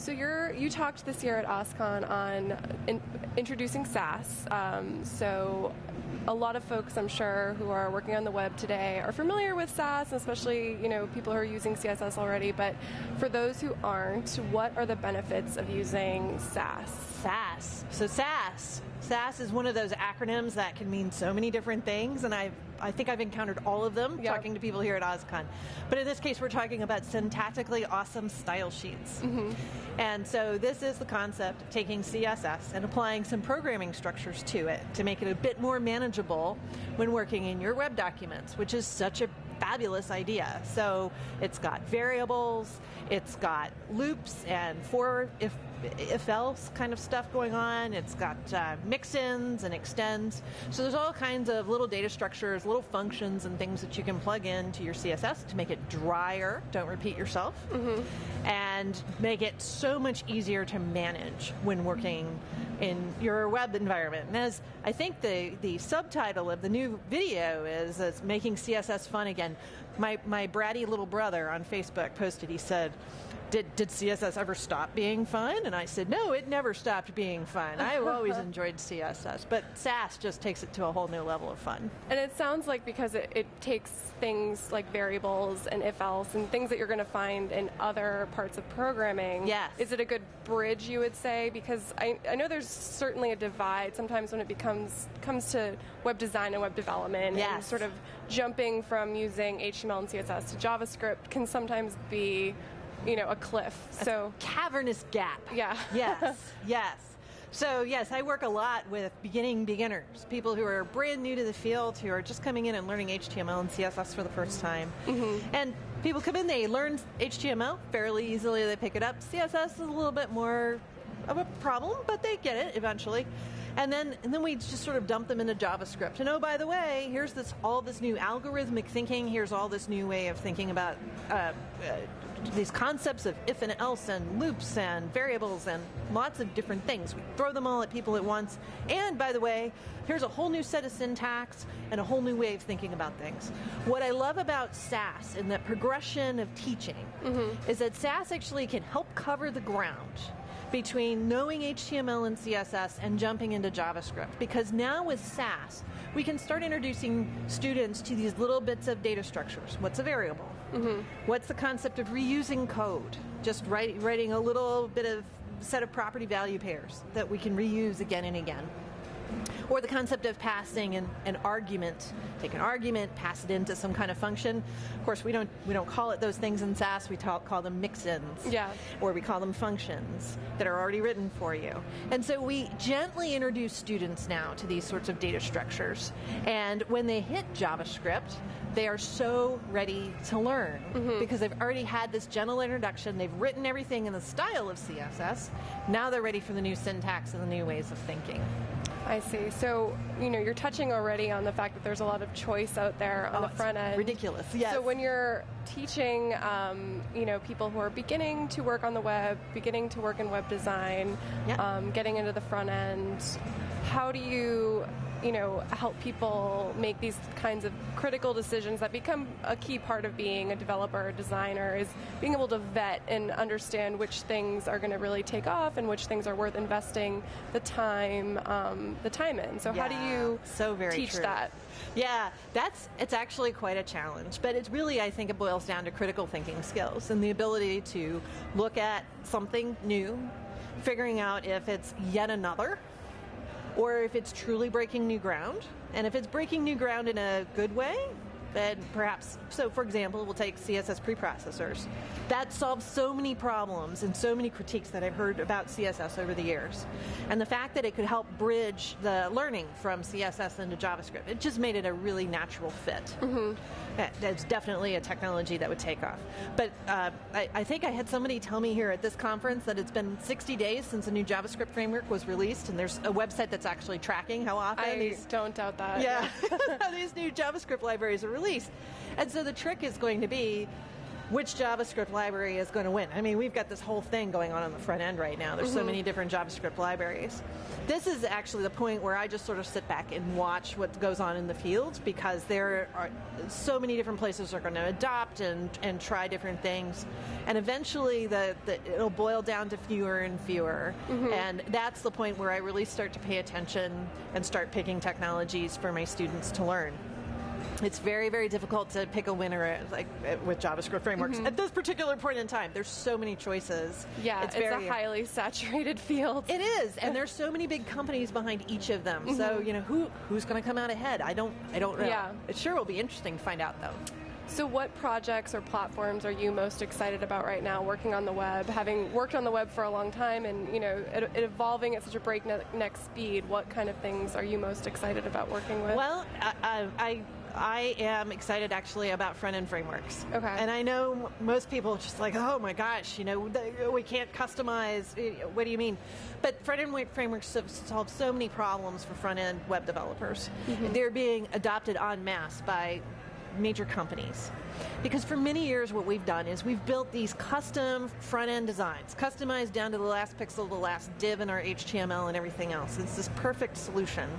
So you talked this year at OSCON on introducing Sass. So a lot of folks, I'm sure, who are working on the web today are familiar with Sass, especially people who are using CSS already. But for those who aren't, what are the benefits of using Sass? So Sass is one of those acronyms that can mean so many different things, and I think I've encountered all of them talking to people here at OSCON. But in this case, we're talking about syntactically awesome style sheets. And so this is the concept of taking CSS and applying some programming structures to it to make it a bit more manageable when working in your web documents, which is such a fabulous idea. So it's got variables, it's got loops and for if else kind of stuff going on. It's got mixins and extends. So there's all kinds of little data structures, little functions and things that you can plug into your CSS to make it drier, don't repeat yourself, and make it so much easier to manage when working in your web environment. And as I think the subtitle of the new video is making CSS fun again. My bratty little brother on Facebook posted, he said, Did CSS ever stop being fun? And I said, no, it never stopped being fun. I've always enjoyed CSS, but Sass just takes it to a whole new level of fun. And it sounds like because it takes things like variables and if-else and things that you're going to find in other parts of programming. Yes. Is it a good bridge, you would say? Because I know there's certainly a divide sometimes when it comes to web design and web development. Yes. And sort of jumping from using HTML and CSS to JavaScript can sometimes be a cliff. So a cavernous gap. Yeah. Yes. So yes, I work a lot with beginners, people who are brand new to the field, who are just coming in and learning HTML and CSS for the first time. And people come in, they learn HTML fairly easily, they pick it up. CSS is a little bit more of a problem, but they get it eventually. And then we just sort of dump them into JavaScript. And oh, by the way, here's all this new algorithmic thinking. Here's all this new way of thinking about these concepts of if and else and loops and variables and lots of different things. We throw them all at people at once. And by the way, here's a whole new set of syntax and a whole new way of thinking about things. What I love about Sass and that progression of teaching is that Sass actually can help cover the ground between knowing HTML and CSS and jumping into JavaScript. Because now with Sass, we can start introducing students to these little bits of data structures. What's a variable? What's the concept of reusing code? Just writing a little bit of set of property value pairs that we can reuse again and again. Or the concept of passing an argument. Take an argument, pass it into some kind of function. Of course, we don't call it those things in Sass. We call them mixins. Yeah. Or we call them functions that are already written for you. And so we gently introduce students now to these sorts of data structures. And when they hit JavaScript, they are so ready to learn because they've already had this gentle introduction. They've written everything in the style of CSS. Now they're ready for the new syntax and the new ways of thinking. I see. So, you're touching already on the fact that there's a lot of choice out there on the front end. Ridiculous, yes. So when you're teaching, people who are beginning to work on the web, beginning to work in web design, getting into the front end, how do you, help people make these kinds of critical decisions that become a key part of being a developer or designer, is being able to vet and understand which things are going to really take off and which things are worth investing the time in. So how do you teach that? Yeah, it's actually quite a challenge, but it's really, I think it boils down to critical thinking skills and the ability to look at something new, figuring out if it's yet another or if it's truly breaking new ground. And if it's breaking new ground in a good way, then perhaps, so for example, we'll take CSS preprocessors. That solves so many problems and so many critiques that I've heard about CSS over the years. And the fact that it could help bridge the learning from CSS into JavaScript, it just made it a really natural fit. That's definitely a technology that would take off. But I think I had somebody tell me here at this conference that it's been 60 days since a new JavaScript framework was released, and there's a website that's actually tracking how often don't doubt that. Yeah, how these new JavaScript libraries are released. And so the trick is going to be which JavaScript library is going to win. I mean, we've got this whole thing going on the front end right now. There's so many different JavaScript libraries. This is actually the point where I just sort of sit back and watch what goes on in the field, because there are so many different places are going to adopt and try different things. And eventually it'll boil down to fewer and fewer. And that's the point where I really start to pay attention and start picking technologies for my students to learn. It's very, very difficult to pick a winner with JavaScript frameworks. At this particular point in time, there's so many choices. Yeah, it's a highly saturated field. It is, and there's so many big companies behind each of them. So, you know, who's going to come out ahead? I don't know. Yeah. It sure will be interesting to find out, though. So what projects or platforms are you most excited about right now working on the web? Having worked on the web for a long time and, you know, it evolving at such a breakneck speed, what kind of things are you most excited about working with? Well, I am excited, actually, about front-end frameworks. Okay. And I know most people are just like, oh, my gosh, you know, we can't customize. What do you mean? But front-end frameworks have solved so many problems for front-end web developers. They're being adopted en masse by major companies. Because for many years what we've done is we've built these custom front-end designs, customized down to the last pixel, the last div in our HTML and everything else. It's this perfect solution.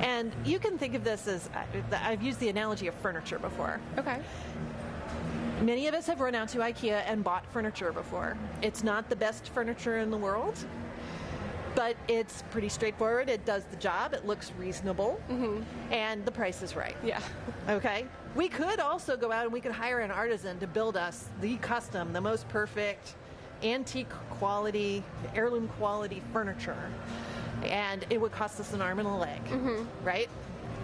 And you can think of this as, I've used the analogy of furniture before. Okay. Many of us have run out to IKEA and bought furniture before. It's not the best furniture in the world, but it's pretty straightforward. It does the job. It looks reasonable. And the price is right. Yeah. Okay. We could also go out and we could hire an artisan to build us the custom, the most perfect, antique quality, heirloom quality furniture. And it would cost us an arm and a leg. Right?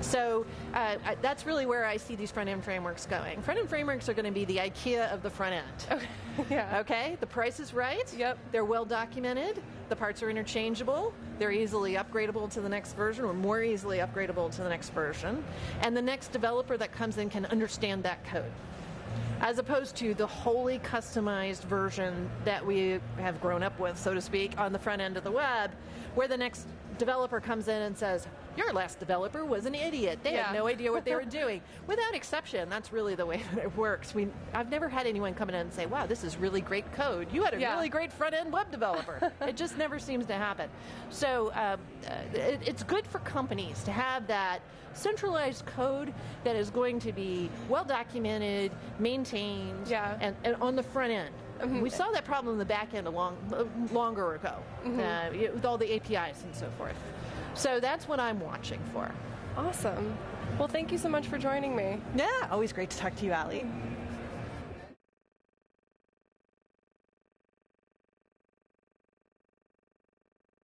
So that's really where I see these front-end frameworks going. Front-end frameworks are going to be the IKEA of the front end. Okay. Yeah. Okay? The price is right. Yep. They're well documented. The parts are interchangeable. They're easily upgradable to the next version, or more easily upgradable to the next version. And the next developer that comes in can understand that code, as opposed to the wholly customized version that we have grown up with, so to speak, on the front end of the web, where the next developer comes in and says, your last developer was an idiot. They had no idea what they were doing. Without exception, that's really the way that it works. I've never had anyone come in and say, wow, this is really great code. You had a really great front-end web developer. It just never seems to happen. So it's good for companies to have that centralized code that is going to be well-documented, maintained, and on the front end. We saw that problem in the back end longer ago, with all the APIs and so forth. So that's what I'm watching for. Awesome. Well, thank you so much for joining me. Yeah, always great to talk to you, Allie.